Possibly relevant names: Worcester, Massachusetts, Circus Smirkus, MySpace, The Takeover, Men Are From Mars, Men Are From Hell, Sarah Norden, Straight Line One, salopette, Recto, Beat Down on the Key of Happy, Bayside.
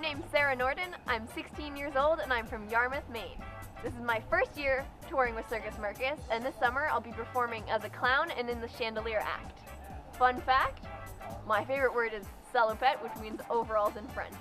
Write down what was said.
My name's Sarah Norden, I'm 16 years old and I'm from Yarmouth, Maine. This is my first year touring with Circus Smirkus, and this summer I'll be performing as a clown and in the chandelier act. Fun fact, my favorite word is salopette, which means overalls in French.